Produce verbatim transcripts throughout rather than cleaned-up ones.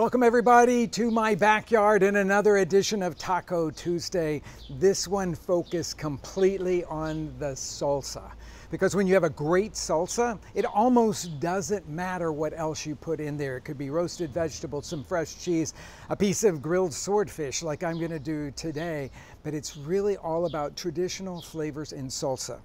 Welcome everybody to my backyard in another edition of Taco Tuesday. This one focused completely on the salsa. Because when you have a great salsa, it almost doesn't matter what else you put in there. It could be roasted vegetables, some fresh cheese, a piece of grilled swordfish like I'm gonna do today. But it's really all about traditional flavors in salsa.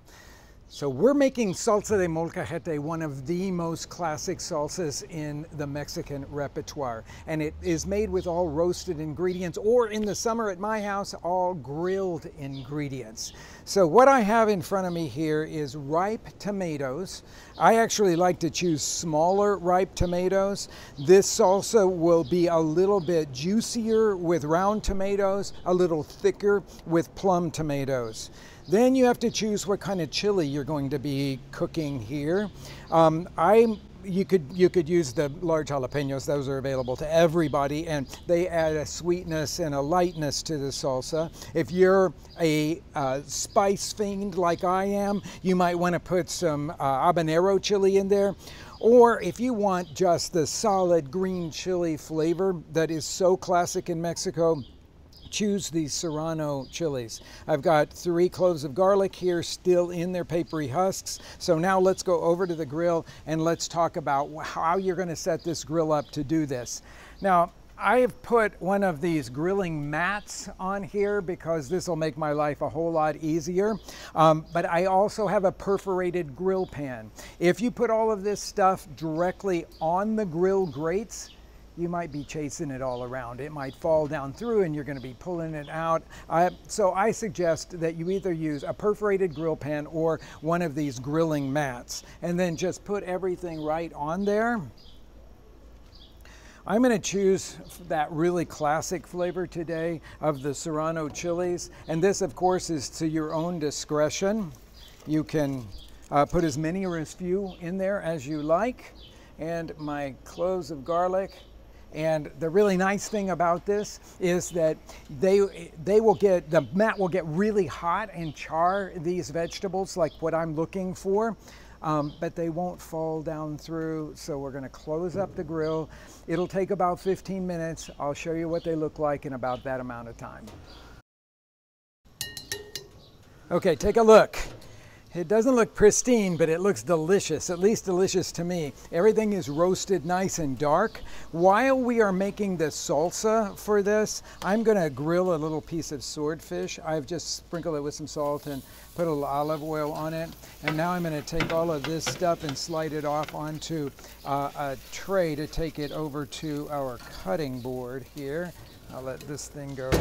So we're making salsa de molcajete, one of the most classic salsas in the Mexican repertoire. And it is made with all roasted ingredients, or in the summer at my house, all grilled ingredients. So what I have in front of me here is ripe tomatoes. I actually like to choose smaller ripe tomatoes. This salsa will be a little bit juicier with round tomatoes, a little thicker with plum tomatoes. Then you have to choose what kind of chili you're going to be cooking here. Um, I, you could, you could use the large jalapenos. Those are available to everybody, and they add a sweetness and a lightness to the salsa. If you're a uh, spice fiend like I am, you might want to put some uh, habanero chili in there. Or if you want just the solid green chili flavor that is so classic in Mexico, choose these Serrano chilies. I've got three cloves of garlic here still in their papery husks. So now let's go over to the grill and let's talk about how you're going to set this grill up to do this. Now, I have put one of these grilling mats on here because this will make my life a whole lot easier. Um, but I also have a perforated grill pan. If you put all of this stuff directly on the grill grates, you might be chasing it all around. It might fall down through and you're gonna be pulling it out. I, so I suggest that you either use a perforated grill pan or one of these grilling mats, and then just put everything right on there. I'm gonna choose that really classic flavor today of the Serrano chilies. And this, of course, is to your own discretion. You can uh, put as many or as few in there as you like. And my cloves of garlic. And the really nice thing about this is that they they will get, the mat will get really hot and char these vegetables like what I'm looking for, um, but they won't fall down through. So we're gonna close up the grill. It'll take about fifteen minutes. I'll show you what they look like in about that amount of time. Okay, take a look. It doesn't look pristine, but it looks delicious, at least delicious to me. Everything is roasted nice and dark. While we are making the salsa for this, I'm gonna grill a little piece of swordfish. I've just sprinkled it with some salt and put a little olive oil on it. And now I'm gonna take all of this stuff and slide it off onto uh, a tray to take it over to our cutting board here. I'll let this thing go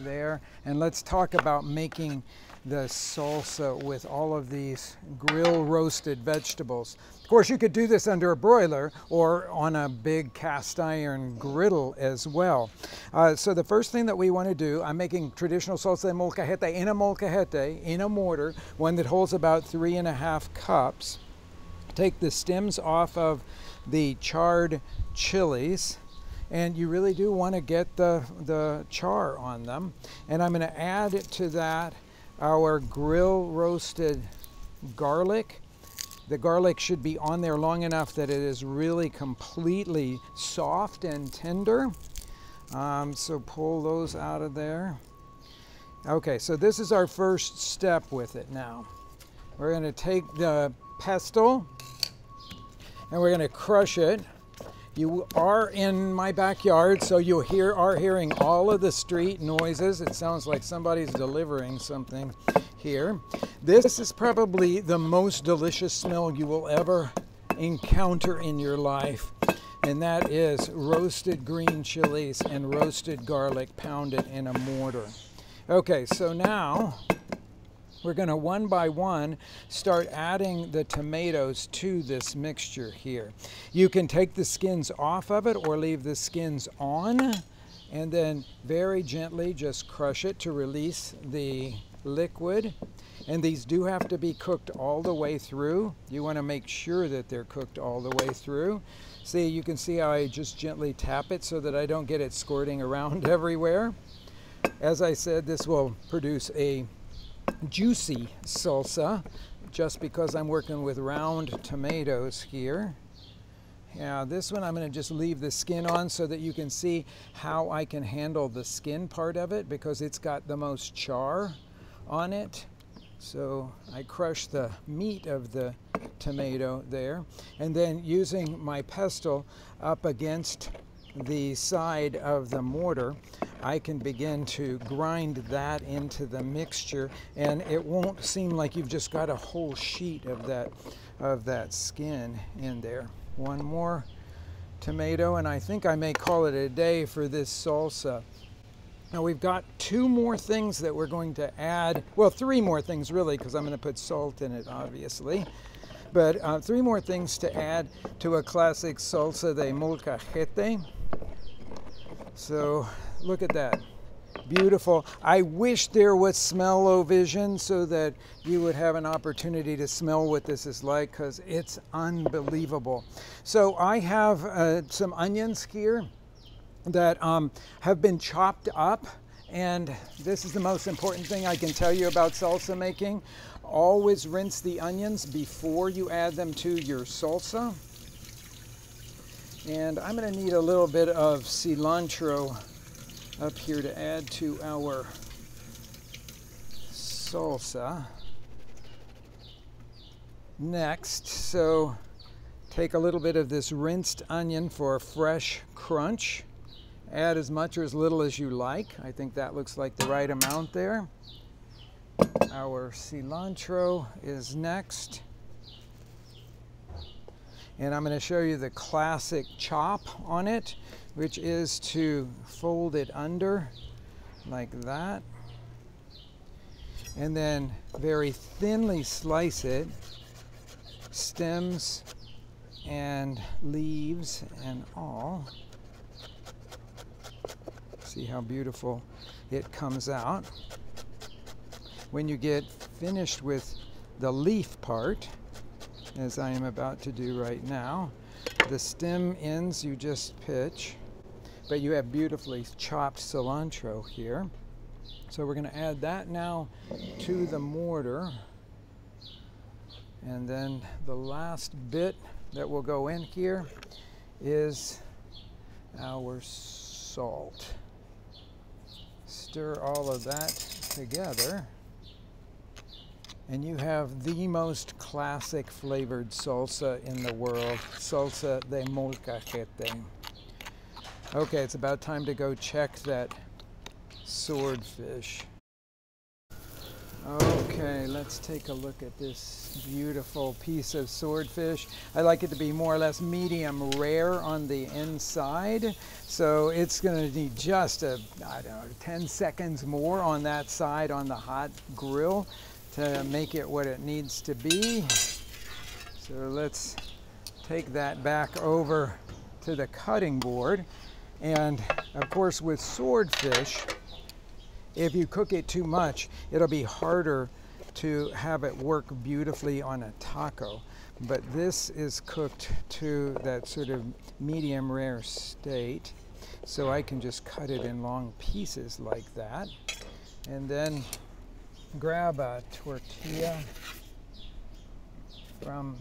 there. And let's talk about making the salsa with all of these grill roasted vegetables. Of course, you could do this under a broiler or on a big cast iron griddle as well. Uh, so the first thing that we want to do, I'm making traditional salsa de molcajete in a molcajete, in a mortar, one that holds about three and a half cups. Take the stems off of the charred chilies. And you really do want to get the, the char on them. And I'm going to add to that our grill roasted garlic. The garlic should be on there long enough that it is really completely soft and tender. Um, so pull those out of there. Okay, so this is our first step with it now. We're going to take the pestle and we're going to crush it. You are in my backyard, so you hear, are hearing all of the street noises. It sounds like somebody's delivering something here. This is probably the most delicious smell you will ever encounter in your life, and that is roasted green chilies and roasted garlic pounded in a mortar. Okay, so now we're going to one by one start adding the tomatoes to this mixture here. You can take the skins off of it or leave the skins on, and then very gently just crush it to release the liquid. And these do have to be cooked all the way through. You want to make sure that they're cooked all the way through. See, you can see how I just gently tap it so that I don't get it squirting around everywhere. As I said, this will produce a juicy salsa just because I'm working with round tomatoes here. Now this one I'm going to just leave the skin on so that you can see how I can handle the skin part of it, because it's got the most char on it. So I crush the meat of the tomato there, and then using my pestle up against the side of the mortar, I can begin to grind that into the mixture, and it won't seem like you've just got a whole sheet of that of that skin in there. One more tomato, and I think I may call it a day for this salsa. Now we've got two more things that we're going to add. Well, three more things really, because I'm going to put salt in it, obviously. But uh, three more things to add to a classic salsa de molcajete. So look at that. Beautiful. I wish there was smell-o-vision so that you would have an opportunity to smell what this is like, because it's unbelievable. So I have uh, some onions here that um, have been chopped up. And this is the most important thing I can tell you about salsa making. Always rinse the onions before you add them to your salsa. And I'm going to need a little bit of cilantro up here to add to our salsa next. So take a little bit of this rinsed onion for a fresh crunch. Add as much or as little as you like. I think that looks like the right amount there. Our cilantro is next. And I'm going to show you the classic chop on it, which is to fold it under like that. And then very thinly slice it, stems and leaves and all. See how beautiful it comes out. When you get finished with the leaf part, as I am about to do right now, the stem ends you just pitch, but you have beautifully chopped cilantro here. So we're going to add that now to the mortar. And then the last bit that will go in here is our salt. Stir all of that together, and you have the most classic flavored salsa in the world, salsa de molcajete. Okay, it's about time to go check that swordfish. Okay, let's take a look at this beautiful piece of swordfish. I like it to be more or less medium rare on the inside. So it's going to need just a, I don't know, ten seconds more on that side on the hot grill to make it what it needs to be. So let's take that back over to the cutting board. And of course with swordfish, if you cook it too much, it'll be harder to have it work beautifully on a taco. But this is cooked to that sort of medium rare state. So I can just cut it in long pieces like that. And then grab a tortilla from,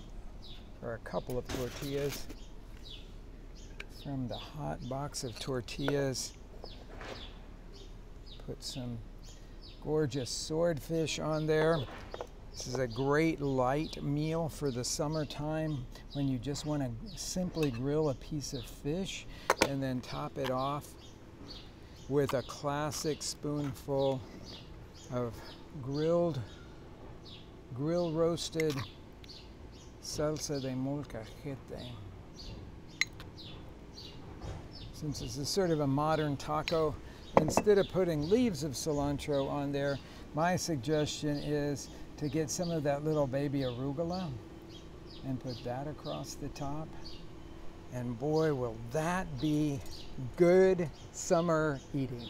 or a couple of tortillas from the hot box of tortillas. Put some gorgeous swordfish on there. This is a great light meal for the summertime when you just want to simply grill a piece of fish and then top it off with a classic spoonful of grilled, grill roasted salsa de molcajete. Since this is sort of a modern taco, instead of putting leaves of cilantro on there, my suggestion is to get some of that little baby arugula and put that across the top. And boy, will that be good summer eating.